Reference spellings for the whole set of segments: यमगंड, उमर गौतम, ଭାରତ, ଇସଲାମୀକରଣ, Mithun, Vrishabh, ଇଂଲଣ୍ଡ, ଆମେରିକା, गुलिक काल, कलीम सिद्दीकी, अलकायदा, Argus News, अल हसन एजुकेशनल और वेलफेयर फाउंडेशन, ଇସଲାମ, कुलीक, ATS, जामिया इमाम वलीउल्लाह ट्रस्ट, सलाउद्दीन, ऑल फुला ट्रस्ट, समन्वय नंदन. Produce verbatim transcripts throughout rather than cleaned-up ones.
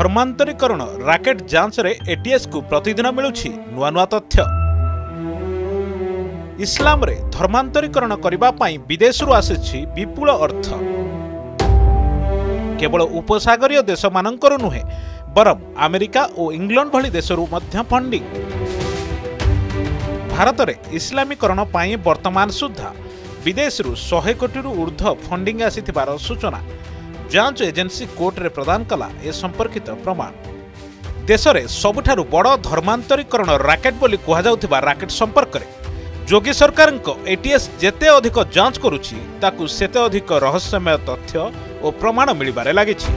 धर्मांतरीकरण rocket जांच रे ATS को प्रतिदिन मिलुछि नुआ नुआ तथ्य। इस्लाम रे धर्मांतरीकरण करिबा पई विदेश रु आसेछि विपुल अर्थ। केवल उपसागरीय देश मानकर नुहे बरम अमेरिका और इंग्लैंड भली देश रु मध्य फंडिंग। भारत रे इस्लामीकरण पई वर्तमान सुद्धा विदेश रु सौ कोटी रु ऊर्ध्व फंडिंग आसीथिबार सूचना जांच एजेन्सी कोर्टे प्रदान कला ए संपर्कित प्रमाण। देश में सबुठारु बड़ धर्मांतरीकरण राकेट बोली कहुवा राकेट संपर्क में जोगी सरकार एटीएस जेते अधिक जांच करुछि ताकु सेते अधिक रहस्यमय तथ्य और प्रमाण मिलबारे लागिछि।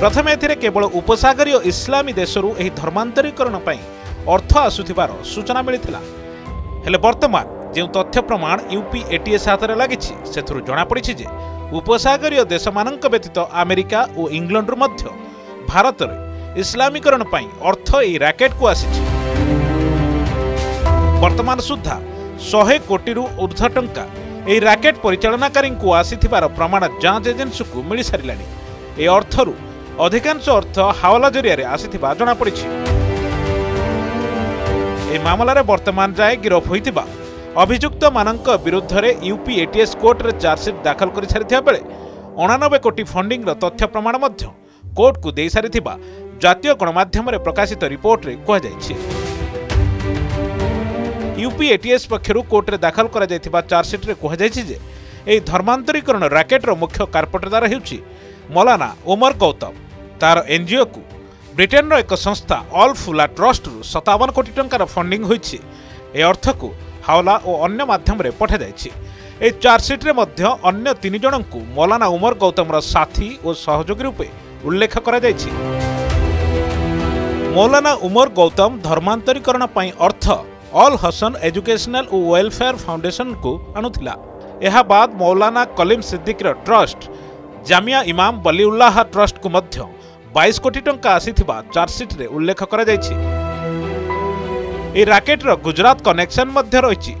प्रथमे एथिरे केवल उपसागरीय इस्लामी देशरू एही धर्मांतरीकरण पई अर्थ आसुथिबार सूचना मिलिथिला। हेले वर्तमान जो तथ्य प्रमाण यूपी एटीएस हाथ में लगी सेथुरु जना पड़ी जे उपसागरीय देश मान व्यतीत अमेरिका और इंग्लैंड रु मध्य भारत रे इस्लामीकरण पई अर्थ ए राकेट को आसी। वर्तमान सुधा सौ कोटी रु ऊर्ध्व टंका ए राकेट परिचालनकारी को आसीथिबार प्रमाण जांच एजेन्सी को मिल सारिलानी। ए अर्थ रु अधिकांश अर्थ हावला जरिया रे आसीथिबा जना पड़ी। ए मामला रे वर्तमान जाय गिरफ होइतिबा अभियुक्त मानक विरुद्ध रे यूपी एटीएस कोर्ट रे चार्जसीट दाखल कर सारी बेले अणानबे कोटी फंडिंग तथ्य प्रमाण मध्य कोर्ट को दे सारी जातीय गणमाध्यम रे प्रकाशित रिपोर्ट रे कहुଯାଇଛି। यूपी एटीएस पक्षरु कोर्ट रे दाखल करा जायथिबा चार्जसीट रे कहुଯାଇଛି जे एही धर्मांतरीकरण राकेट रो मुख्य कारपोटदार हेउछि मौलाना उमर गौतम। तार एनजीओ को ब्रिटेन रो एक संस्था ऑल फुला ट्रस्ट रु सत्तावन कोटी टंका रो फंडिंग होइछि। ए अर्थ को हावला और अन्य माध्यम रे पठा जायछि। ए चार्जसीट्रे मध्य अन्य तीन जन को मौलाना उमर गौतमर साथी और सहयोगी रूपे उल्लेख करा जायछि। मौलाना उमर गौतम धर्मांतरीकरण पई अर्थ अल हसन एजुकेशनल और वेलफेयर फाउंडेशन को आनुथिला। एहा बाद मौलाना कलीम सिद्दीकीर ट्रस्ट जामिया इमाम वलीउल्लाह ट्रस्ट को मध्य बाईस कोटी टंका आसीथिबा चार्जसीट्रे उल्लेख करा जायछि। ए राकेटर गुजरात कनेक्शन रही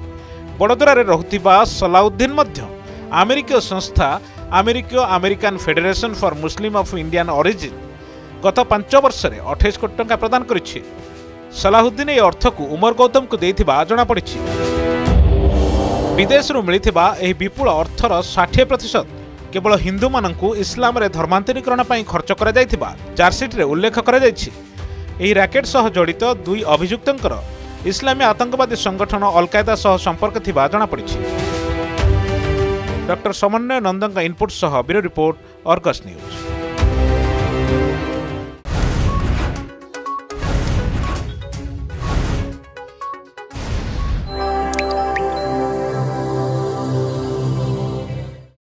बड़ोदरारे रुथिबा सलाउद्दीन अमेरिकीय संस्था अमेरिकीय American federation for Muslim of Indian origin गत पांच वर्ष में अठाईस कोटी टंका प्रदान करिछि। सलाउद्दीन ए अर्थ को उमर गौतम को देथिबा जना पड़िछि। विदेश रु मिलिथिबा एही विपुल अर्थर साठ प्रतिशत केवल हिंदू माननकु इस्लाम रे धर्मांतरीकरण पई खर्च करा जायथिबा चार्जसीट रे उल्लेख करा जायछि। एही राकेट सह जड़ित दुई अभियुक्तंकर इस्लामी आतंकवादी संगठन अलकायदा सह संपर्क थिबा जना पड़िछि। डॉक्टर समन्वय नंदन का इनपुट सह ब्यूरो रिपोर्ट आर्गस न्यूज।